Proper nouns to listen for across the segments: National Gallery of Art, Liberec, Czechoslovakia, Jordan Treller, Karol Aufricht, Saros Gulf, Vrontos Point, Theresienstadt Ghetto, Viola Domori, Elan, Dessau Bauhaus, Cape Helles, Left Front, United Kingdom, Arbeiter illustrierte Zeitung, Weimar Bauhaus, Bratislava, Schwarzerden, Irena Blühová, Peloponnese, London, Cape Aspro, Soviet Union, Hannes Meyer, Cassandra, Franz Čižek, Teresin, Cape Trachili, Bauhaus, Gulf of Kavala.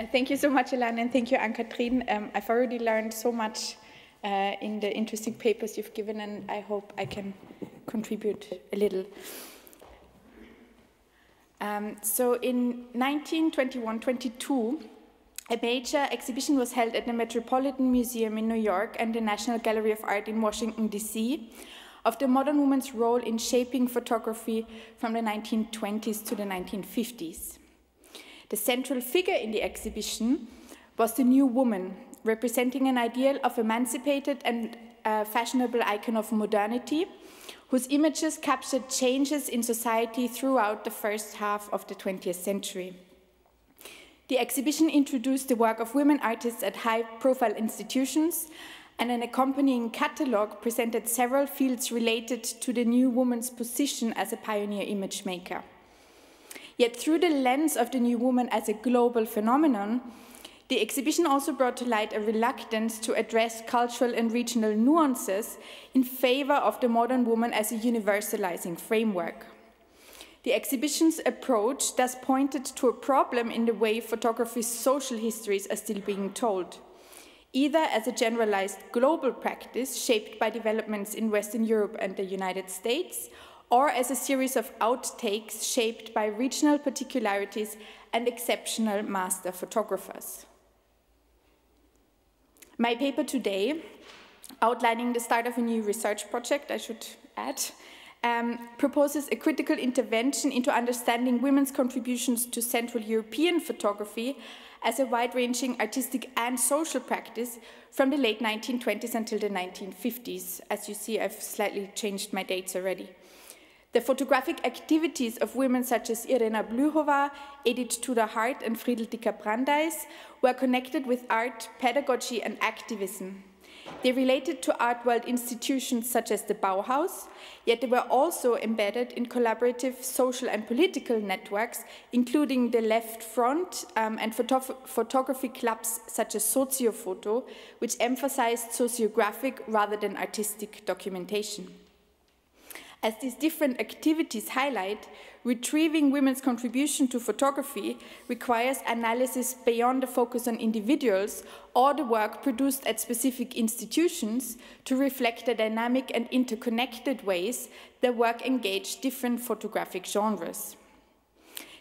And thank you so much, Elan, and thank you, Anne-Katrine. I've already learned so much in the interesting papers you've given, and I hope I can contribute a little. So in 1921-22, a major exhibition was held at the Metropolitan Museum in New York and the National Gallery of Art in Washington, D.C. of the modern woman's role in shaping photography from the 1920s to the 1950s. The central figure in the exhibition was the new woman, representing an ideal of emancipated and fashionable icon of modernity, whose images captured changes in society throughout the first half of the 20th century. The exhibition introduced the work of women artists at high-profile institutions, and an accompanying catalogue presented several fields related to the new woman's position as a pioneer image maker. Yet through the lens of the new woman as a global phenomenon, the exhibition also brought to light a reluctance to address cultural and regional nuances in favor of the modern woman as a universalizing framework. The exhibition's approach thus pointed to a problem in the way photography's social histories are still being told, either as a generalized global practice shaped by developments in Western Europe and the United States, or as a series of outtakes shaped by regional particularities and exceptional master photographers. My paper today, outlining the start of a new research project, I should add, proposes a critical intervention into understanding women's contributions to Central European photography as a wide-ranging artistic and social practice from the late 1920s until the 1950s. As you see, I've slightly changed my dates already. The photographic activities of women such as Irena Blühová, Edith Tudor-Hart and Friedl Dicker-Brandeis were connected with art, pedagogy and activism. They related to art world institutions such as the Bauhaus, yet they were also embedded in collaborative social and political networks, including the Left Front and photography clubs such as Sociophoto, which emphasized sociographic rather than artistic documentation. As these different activities highlight, retrieving women's contribution to photography requires analysis beyond the focus on individuals or the work produced at specific institutions to reflect the dynamic and interconnected ways their work engaged different photographic genres.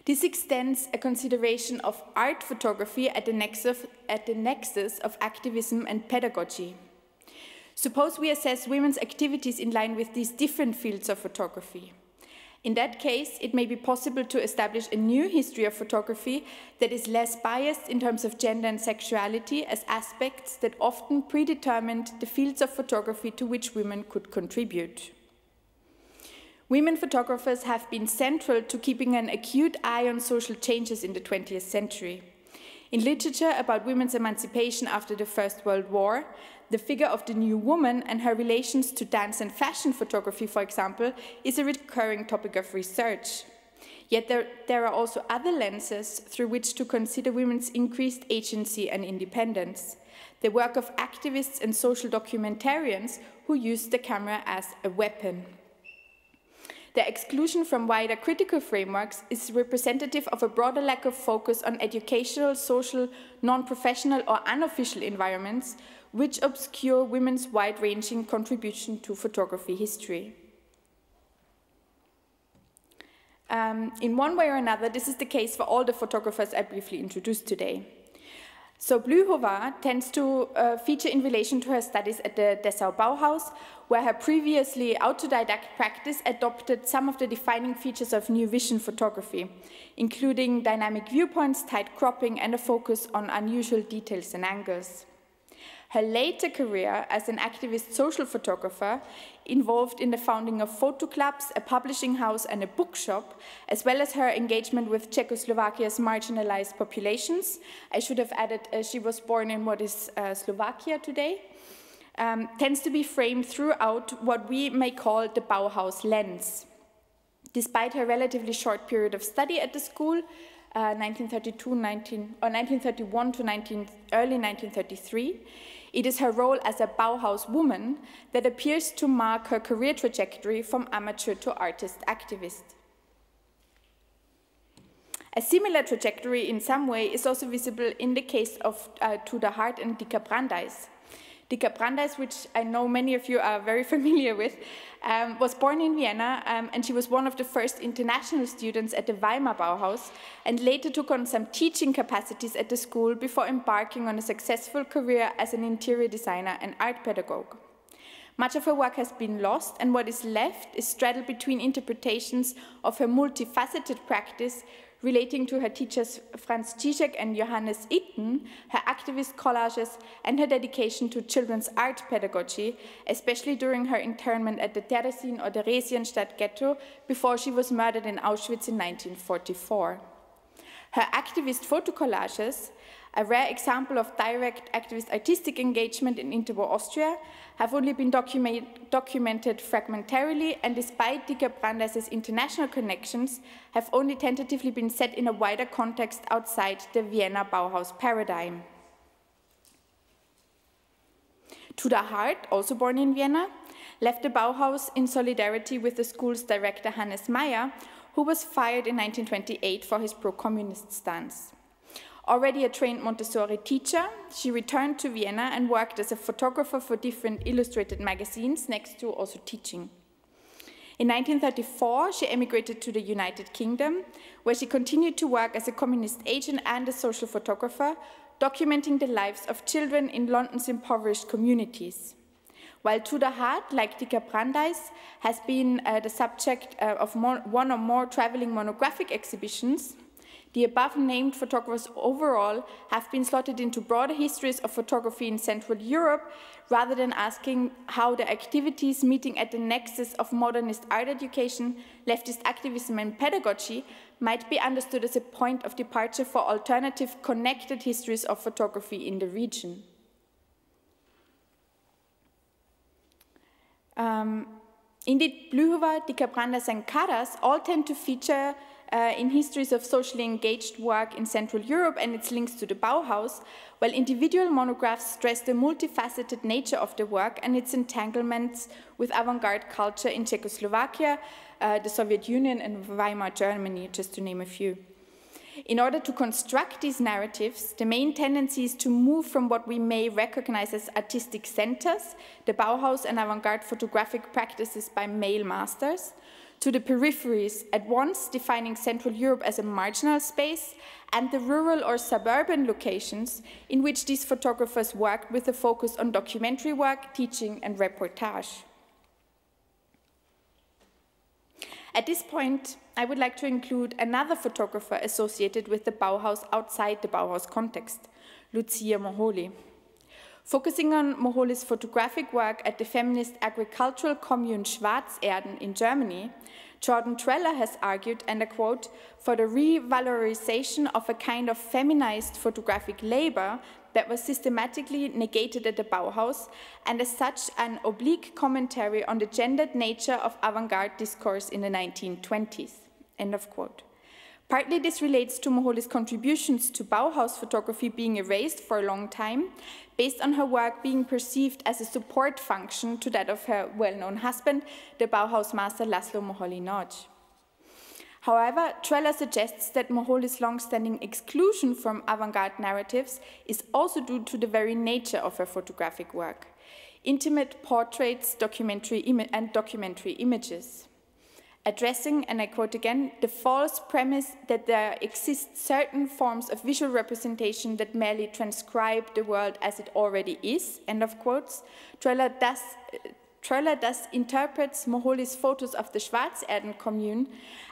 This extends a consideration of art photography at the nexus of activism and pedagogy. Suppose we assess women's activities in line with these different fields of photography. In that case, it may be possible to establish a new history of photography that is less biased in terms of gender and sexuality as aspects that often predetermined the fields of photography to which women could contribute. Women photographers have been central to keeping an acute eye on social changes in the 20th century. In literature about women's emancipation after the First World War, the figure of the new woman and her relations to dance and fashion photography, for example, is a recurring topic of research. Yet there are also other lenses through which to consider women's increased agency and independence, the work of activists and social documentarians who used the camera as a weapon. Their exclusion from wider critical frameworks is representative of a broader lack of focus on educational, social, non-professional or unofficial environments which obscure women's wide-ranging contribution to photography history. In one way or another, this is the case for all the photographers I briefly introduced today. So Blühová tends to feature in relation to her studies at the Dessau Bauhaus, where her previously autodidact practice adopted some of the defining features of new vision photography, including dynamic viewpoints, tight cropping, and a focus on unusual details and angles. Her later career as an activist social photographer, involved in the founding of photo clubs, a publishing house and a bookshop, as well as her engagement with Czechoslovakia's marginalized populations. I should have added she was born in what is Slovakia today, tends to be framed throughout what we may call the Bauhaus lens. Despite her relatively short period of study at the school, 1931 to early 1933, it is her role as a Bauhaus woman that appears to mark her career trajectory from amateur to artist activist. A similar trajectory in some way is also visible in the case of Tudor-Hart and Dicker-Brandeis. Dicker-Brandeis, which I know many of you are very familiar with, was born in Vienna, and she was one of the first international students at the Weimar Bauhaus, and later took on some teaching capacities at the school before embarking on a successful career as an interior designer and art pedagogue. Much of her work has been lost, and what is left is straddled between interpretations of her multifaceted practice relating to her teachers Franz Čižek and Johannes Itten, her activist collages, and her dedication to children's art pedagogy, especially during her internment at the Teresin or Theresienstadt Ghetto before she was murdered in Auschwitz in 1944. Her activist photo collages, a rare example of direct activist artistic engagement in interwar Austria, have only been documented fragmentarily, and despite Dicker-Brandeis' international connections, have only tentatively been set in a wider context outside the Vienna Bauhaus paradigm. Tudor-Hart, also born in Vienna, left the Bauhaus in solidarity with the school's director Hannes Meyer, who was fired in 1928 for his pro-communist stance. Already a trained Montessori teacher, she returned to Vienna and worked as a photographer for different illustrated magazines, next to also teaching. In 1934, she emigrated to the United Kingdom, where she continued to work as a communist agent and a social photographer, documenting the lives of children in London's impoverished communities. While Tudor-Hart, like Dicker-Brandeis, has been the subject of one or more traveling monographic exhibitions, the above-named photographers overall have been slotted into broader histories of photography in Central Europe, rather than asking how their activities meeting at the nexus of modernist art education, leftist activism and pedagogy might be understood as a point of departure for alternative connected histories of photography in the region. Indeed, Blühová, Dicker-Brandeis and Kárász all tend to feature in histories of socially engaged work in Central Europe and its links to the Bauhaus, while individual monographs stress the multifaceted nature of the work and its entanglements with avant-garde culture in Czechoslovakia, the Soviet Union and Weimar Germany, just to name a few. In order to construct these narratives, the main tendency is to move from what we may recognize as artistic centers, the Bauhaus and avant-garde photographic practices by male masters, to the peripheries, at once defining Central Europe as a marginal space, and the rural or suburban locations in which these photographers worked with a focus on documentary work, teaching and reportage. At this point, I would like to include another photographer associated with the Bauhaus outside the Bauhaus context, Lucia Moholy. Focusing on Moholy's photographic work at the feminist agricultural commune Schwarzerden in Germany, Jordan Treller has argued, and I quote, for the revalorization of a kind of feminized photographic labor that was systematically negated at the Bauhaus, and as such an oblique commentary on the gendered nature of avant-garde discourse in the 1920s, end of quote. Partly this relates to Moholy's contributions to Bauhaus photography being erased for a long time, based on her work being perceived as a support function to that of her well-known husband, the Bauhaus master László Moholy-Nagy. However, Treller suggests that Moholy's long-standing exclusion from avant-garde narratives is also due to the very nature of her photographic work: intimate portraits, documentary images. Addressing, and I quote again, the false premise that there exist certain forms of visual representation that merely transcribe the world as it already is, end of quotes, Treller thus interprets Moholy's photos of the Schwarzerden commune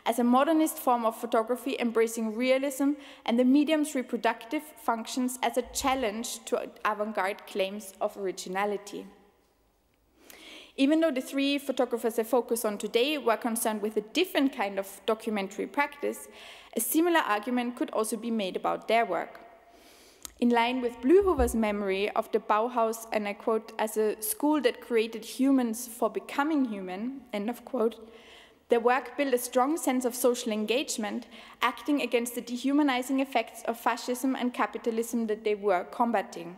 as a modernist form of photography embracing realism and the medium's reproductive functions as a challenge to avant-garde claims of originality. Even though the three photographers I focus on today were concerned with a different kind of documentary practice, a similar argument could also be made about their work. In line with Blühová's memory of the Bauhaus, and I quote, as a school that created humans for becoming human, end of quote, their work built a strong sense of social engagement, acting against the dehumanizing effects of fascism and capitalism that they were combating.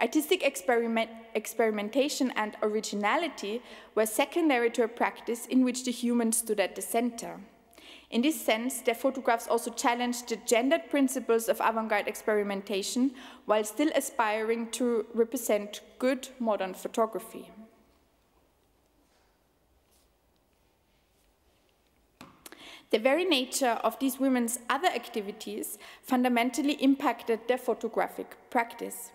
Artistic experimentation and originality were secondary to a practice in which the human stood at the center. In this sense, their photographs also challenged the gendered principles of avant-garde experimentation while still aspiring to represent good modern photography. The very nature of these women's other activities fundamentally impacted their photographic practice.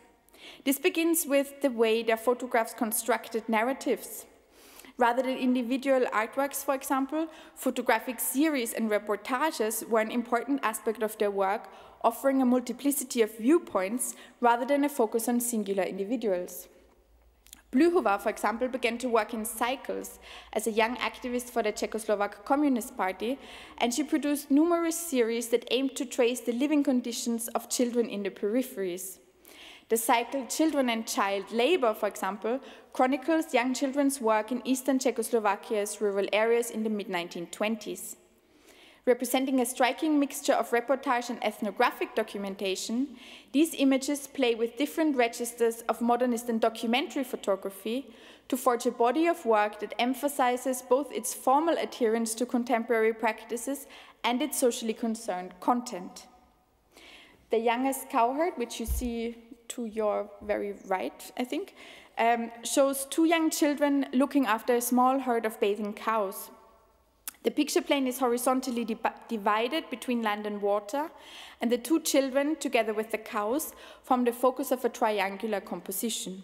This begins with the way their photographs constructed narratives. Rather than individual artworks, for example, photographic series and reportages were an important aspect of their work, offering a multiplicity of viewpoints rather than a focus on singular individuals. Blühová, for example, began to work in cycles as a young activist for the Czechoslovak Communist Party, and she produced numerous series that aimed to trace the living conditions of children in the peripheries. The cycle Children and Child Labor, for example, chronicles young children's work in eastern Czechoslovakia's rural areas in the mid-1920s. Representing a striking mixture of reportage and ethnographic documentation, these images play with different registers of modernist and documentary photography to forge a body of work that emphasizes both its formal adherence to contemporary practices and its socially concerned content. The youngest cowherd, which you see to your very right, I think, shows two young children looking after a small herd of bathing cows. The picture plane is horizontally divided between land and water, and the two children, together with the cows, form the focus of a triangular composition.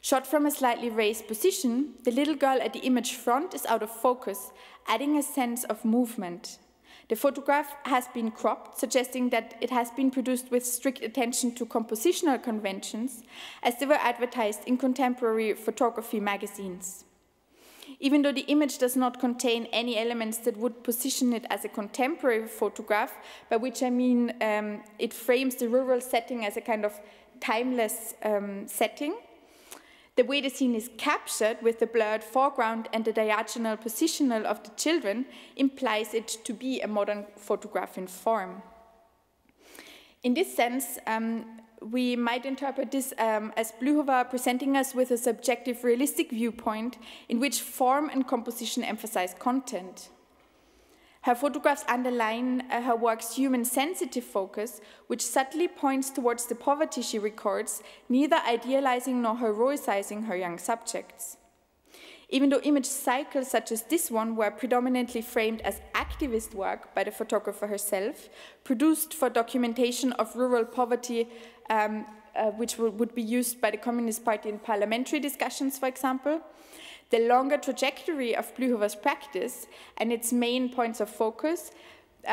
Shot from a slightly raised position, the little girl at the image front is out of focus, adding a sense of movement. The photograph has been cropped, suggesting that it has been produced with strict attention to compositional conventions, as they were advertised in contemporary photography magazines. Even though the image does not contain any elements that would position it as a contemporary photograph, by which I mean it frames the rural setting as a kind of timeless setting, the way the scene is captured with the blurred foreground and the diagonal positional of the children implies it to be a modern photograph in form. In this sense, we might interpret this as Blühová presenting us with a subjective, realistic viewpoint in which form and composition emphasize content. Her photographs underline her work's human-sensitive focus, which subtly points towards the poverty she records, neither idealizing nor heroicizing her young subjects. Even though image cycles such as this one were predominantly framed as activist work by the photographer herself, produced for documentation of rural poverty, which would be used by the Communist Party in parliamentary discussions, for example, the longer trajectory of Blühová's practice and its main points of focus,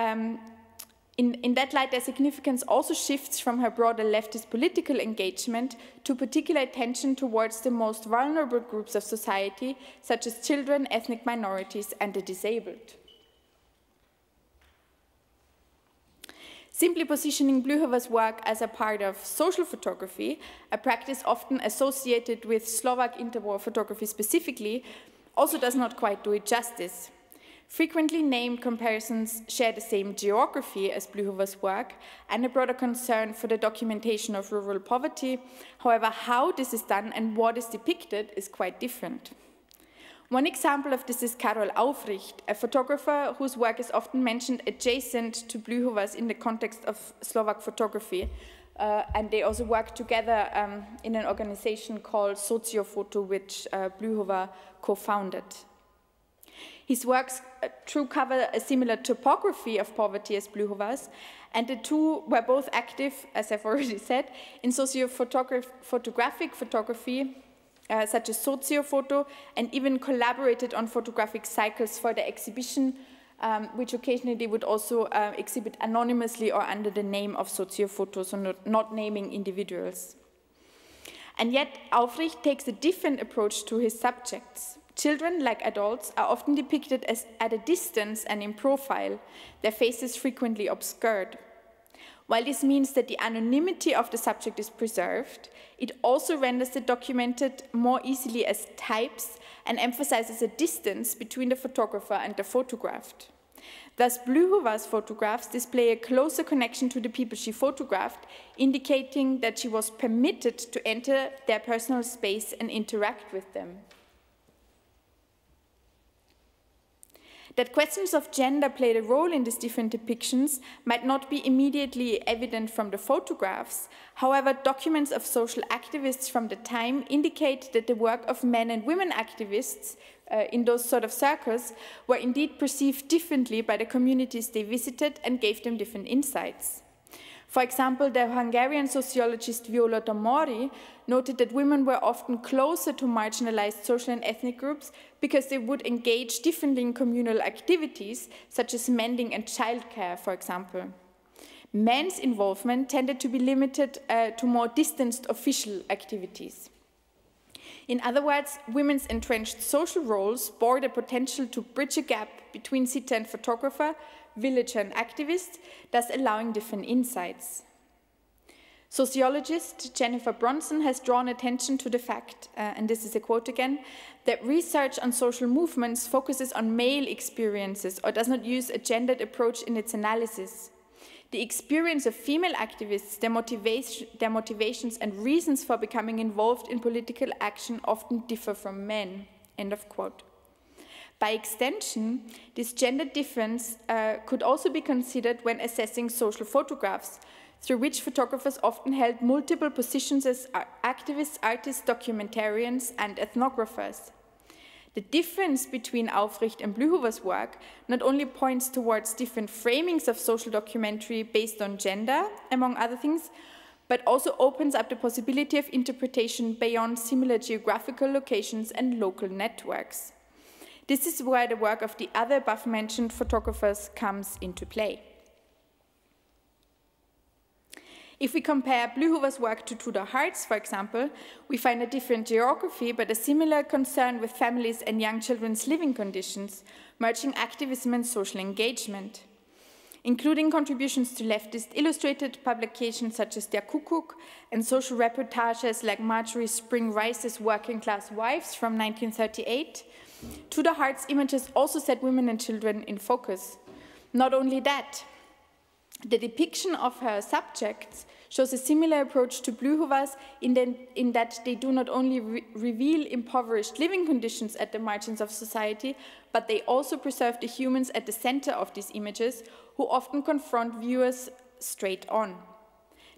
in that light, their significance also shifts from her broader leftist political engagement to particular attention towards the most vulnerable groups of society, such as children, ethnic minorities, and the disabled. Simply positioning Blühová's work as a part of social photography, a practice often associated with Slovak interwar photography specifically, also does not quite do it justice. Frequently named comparisons share the same geography as Blühová's work and a broader concern for the documentation of rural poverty. However, how this is done and what is depicted is quite different. One example of this is Karol Aufricht, a photographer whose work is often mentioned adjacent to Blühová's in the context of Slovak photography. And they also work together in an organization called Sociophoto, which Blühová co-founded. His works true cover a similar topography of poverty as Blühová's, and the two were both active, as I've already said, in sociophotographic photography, such as Sociophoto, and even collaborated on photographic cycles for the exhibition, which occasionally they would also exhibit anonymously or under the name of Sociophoto, so not naming individuals. And yet, Aufricht takes a different approach to his subjects. Children, like adults, are often depicted as at a distance and in profile, their faces frequently obscured. While this means that the anonymity of the subject is preserved, it also renders the documented more easily as types and emphasizes a distance between the photographer and the photographed. Thus, Blühová's photographs display a closer connection to the people she photographed, indicating that she was permitted to enter their personal space and interact with them. That questions of gender played a role in these different depictions might not be immediately evident from the photographs. However, documents of social activists from the time indicate that the work of men and women activists in those sort of circles were indeed perceived differently by the communities they visited and gave them different insights. For example, the Hungarian sociologist Viola Domori noted that women were often closer to marginalized social and ethnic groups because they would engage differently in communal activities, such as mending and childcare, for example. Men's involvement tended to be limited to more distanced official activities. In other words, women's entrenched social roles bore the potential to bridge a gap between sitter and photographer, villager and activist, thus allowing different insights. Sociologist Jennifer Bronson has drawn attention to the fact, and this is a quote again, that research on social movements focuses on male experiences or does not use a gendered approach in its analysis. The experience of female activists, their motivations and reasons for becoming involved in political action often differ from men, end of quote. By extension, this gender difference could also be considered when assessing social photographs, through which photographers often held multiple positions as activists, artists, documentarians, and ethnographers. The difference between Aufricht and Blühová's work not only points towards different framings of social documentary based on gender, among other things, but also opens up the possibility of interpretation beyond similar geographical locations and local networks. This is where the work of the other above-mentioned photographers comes into play. If we compare Blühová's work to Tudor-Hart's, for example, we find a different geography but a similar concern with families and young children's living conditions, merging activism and social engagement. Including contributions to leftist illustrated publications such as Der Kuckuck and social reportages like Marjorie Spring Rice's Working Class Wives from 1938, Tudor-Hart's images also set women and children in focus. Not only that, the depiction of her subjects shows a similar approach to Blühová's in that they do not only reveal impoverished living conditions at the margins of society, but they also preserve the humans at the center of these images, who often confront viewers straight on.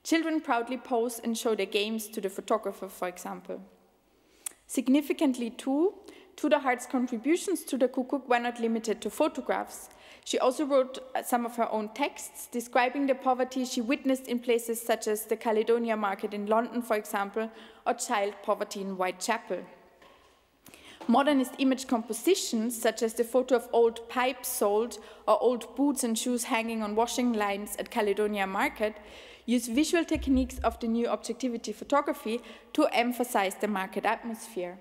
Children proudly pose and show their games to the photographer, for example. Significantly too, Tudor-Hart's contributions to the Kuckuck were not limited to photographs. She also wrote some of her own texts describing the poverty she witnessed in places such as the Caledonia Market in London, for example, or child poverty in Whitechapel. Modernist image compositions, such as the photo of old pipes sold or old boots and shoes hanging on washing lines at Caledonia Market, use visual techniques of the new objectivity photography to emphasize the market atmosphere.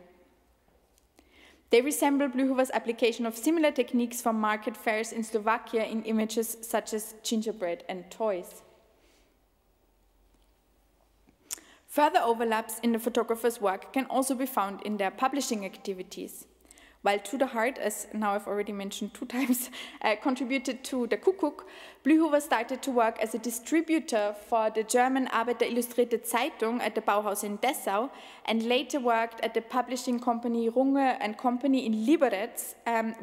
They resemble Blühová's application of similar techniques for market fairs in Slovakia in images such as gingerbread and toys. Further overlaps in the photographer's work can also be found in their publishing activities. While Tudor-Hart, as now I've already mentioned two times, contributed to the Kuckuck, Blühová started to work as a distributor for the German Arbeiter illustrierte Zeitung at the Bauhaus in Dessau, and later worked at the publishing company Runge and Company in Liberec,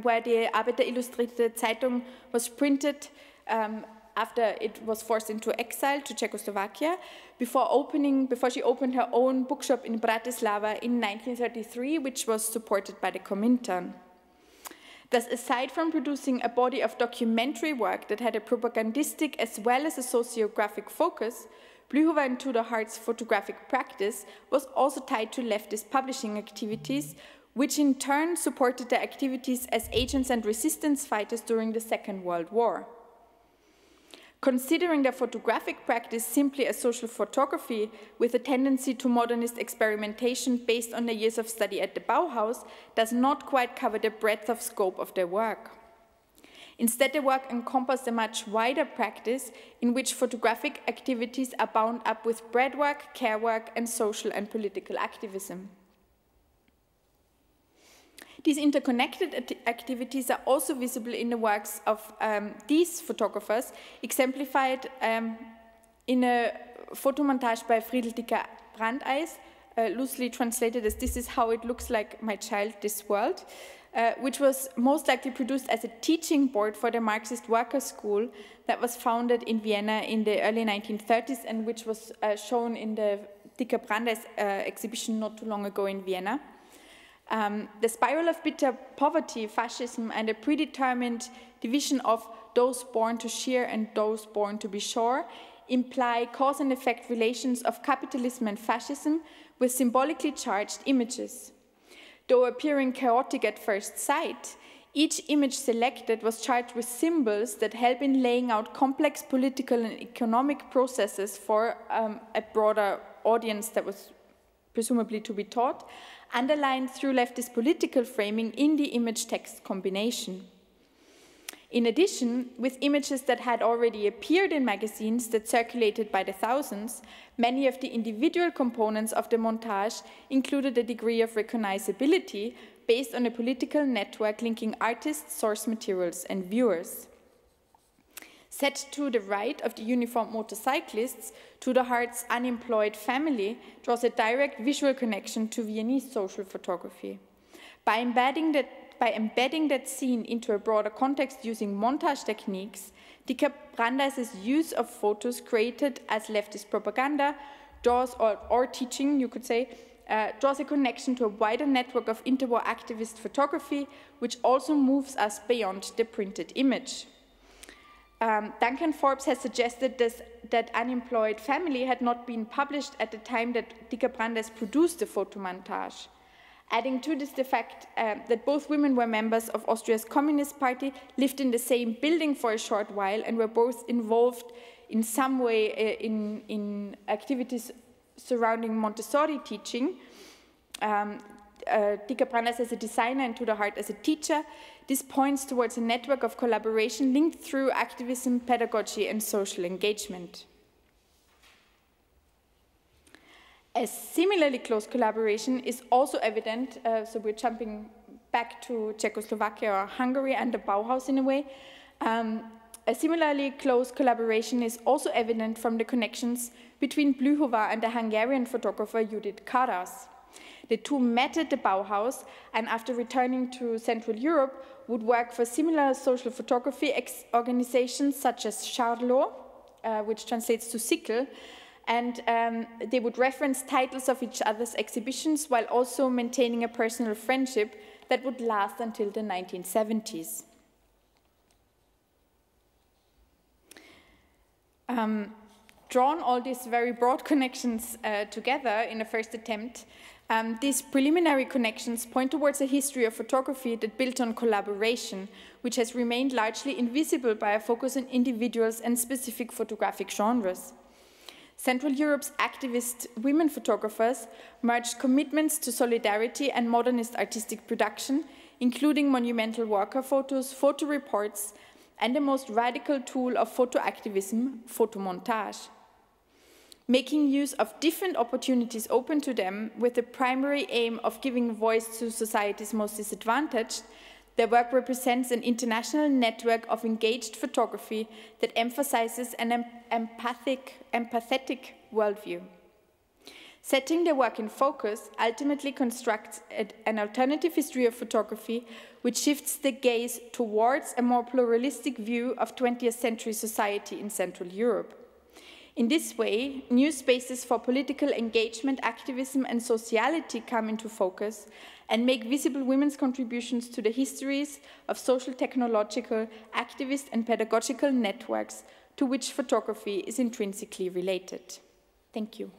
where the Arbeiter illustrierte Zeitung was printed after it was forced into exile to Czechoslovakia, before she opened her own bookshop in Bratislava in 1933, which was supported by the Comintern. Thus, aside from producing a body of documentary work that had a propagandistic as well as a sociographic focus, Blühová and Tudor-Hart's photographic practice was also tied to leftist publishing activities, which in turn supported their activities as agents and resistance fighters during the Second World War. Considering their photographic practice simply as social photography with a tendency to modernist experimentation based on their years of study at the Bauhaus does not quite cover the breadth of scope of their work. Instead, their work encompassed a much wider practice in which photographic activities are bound up with breadwork, care work, and social and political activism. These interconnected activities are also visible in the works of these photographers, exemplified in a photomontage by Friedl Dicker-Brandeis, loosely translated as "This is how it looks like, my child, this world," which was most likely produced as a teaching board for the Marxist worker school that was founded in Vienna in the early 1930s and which was shown in the Dicker-Brandeis exhibition not too long ago in Vienna. The spiral of bitter poverty, fascism, and a predetermined division of those born to shear and those born to be shore imply cause and effect relations of capitalism and fascism with symbolically charged images. Though appearing chaotic at first sight, each image selected was charged with symbols that help in laying out complex political and economic processes for a broader audience that was presumably to be taught, underlined through leftist political framing in the image-text combination. In addition, with images that had already appeared in magazines that circulated by the thousands, many of the individual components of the montage included a degree of recognizability based on a political network linking artists, source materials, and viewers. Set to the right of the uniformed motorcyclists, Tudor-Hart's unemployed family draws a direct visual connection to Viennese social photography. By embedding that scene into a broader context using montage techniques, Dicker-Brandeis' use of photos created as leftist propaganda draws, or teaching, you could say, draws a connection to a wider network of interwar activist photography, which also moves us beyond the printed image. Duncan Forbes has suggested that Unemployed Family had not been published at the time that Dicker-Brandeis produced the photomontage. Adding to this the fact that both women were members of Austria's Communist Party, lived in the same building for a short while, and were both involved in some way in activities surrounding Montessori teaching. Dicker-Brandeis as a designer and Tudor-Hart as a teacher, this points towards a network of collaboration linked through activism, pedagogy, and social engagement. A similarly close collaboration is also evident, so we're jumping back to Czechoslovakia or Hungary and the Bauhaus in a way. A similarly close collaboration is also evident from the connections between Blühová and the Hungarian photographer Judit Kárász. The two met at the Bauhaus and after returning to Central Europe would work for similar social photography organizations such as Charlot, which translates to sickle, and they would reference titles of each other's exhibitions while also maintaining a personal friendship that would last until the 1970s. Drawn all these very broad connections together in a first attempt, these preliminary connections point towards a history of photography that built on collaboration, which has remained largely invisible by a focus on individuals and specific photographic genres. Central Europe's activist women photographers merged commitments to solidarity and modernist artistic production, including monumental worker photos, photo reports, and the most radical tool of photo activism, photomontage. Making use of different opportunities open to them with the primary aim of giving voice to society's most disadvantaged, their work represents an international network of engaged photography that emphasizes an empathetic worldview. Setting their work in focus ultimately constructs an alternative history of photography which shifts the gaze towards a more pluralistic view of 20th century society in Central Europe. In this way, new spaces for political engagement, activism, and sociality come into focus and make visible women's contributions to the histories of social, technological, activist, and pedagogical networks to which photography is intrinsically related. Thank you.